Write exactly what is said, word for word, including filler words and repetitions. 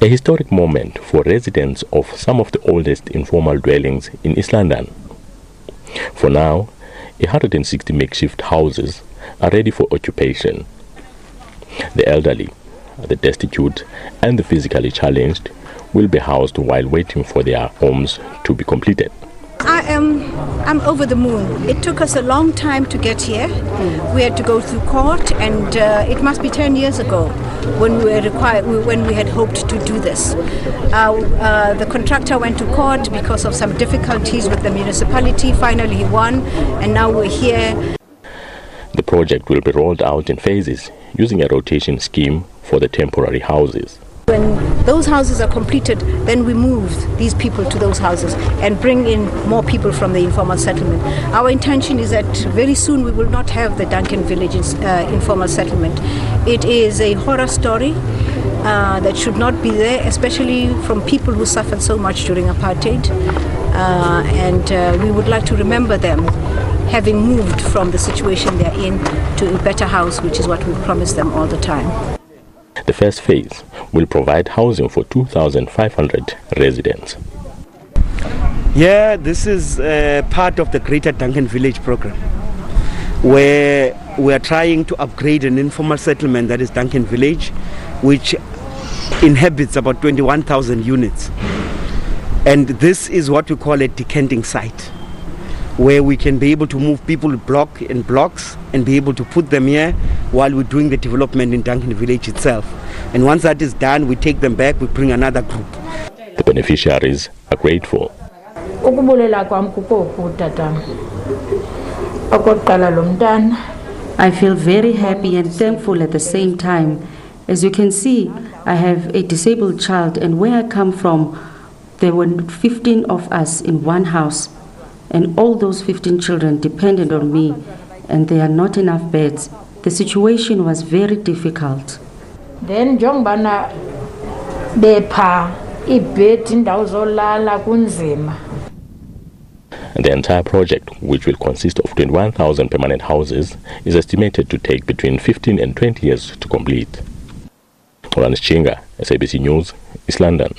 a historic moment for residents of some of the oldest informal dwellings in East London. For now, one hundred sixty makeshift houses are ready for occupation. The elderly, the destitute, and the physically challenged will be housed while waiting for their homes to be completed. I am, I'm over the moon. It took us a long time to get here. We had to go through court, and uh, it must be ten years ago when we were required, when we had hoped to do this. Uh, uh, the contractor went to court because of some difficulties with the municipality. Finally he won, and now we're here. The project will be rolled out in phases using a rotation scheme for the temporary houses. When those houses are completed, then we move these people to those houses and bring in more people from the informal settlement. Our intention is that very soon we will not have the Duncan Village uh, informal settlement. It is a horror story uh, that should not be there, especially from people who suffered so much during apartheid. Uh, and uh, we would like to remember them, having moved from the situation they're in to a better house, which is what we promise them all the time. The first phase will provide housing for two thousand five hundred residents. Yeah, this is uh, part of the Greater Duncan Village program, where we are trying to upgrade an informal settlement that is Duncan Village, which inhabits about twenty-one thousand units. And this is what we call a decanting site, where we can be able to move people block in blocks and be able to put them here while we're doing the development in Duncan Village itself. And once that is done, we take them back, we bring another group. The beneficiaries are grateful. I feel very happy and thankful at the same time. As you can see, I have a disabled child, and where I come from, there were fifteen of us in one house. And all those fifteen children depended on me, and there are not enough beds. The situation was very difficult. Then Jongbana Bepa Ibet in Dauzola Lagunzima. The entire project, which will consist of twenty-one thousand permanent houses, is estimated to take between fifteen and twenty years to complete. Orange Chinga, S A B C News, East London.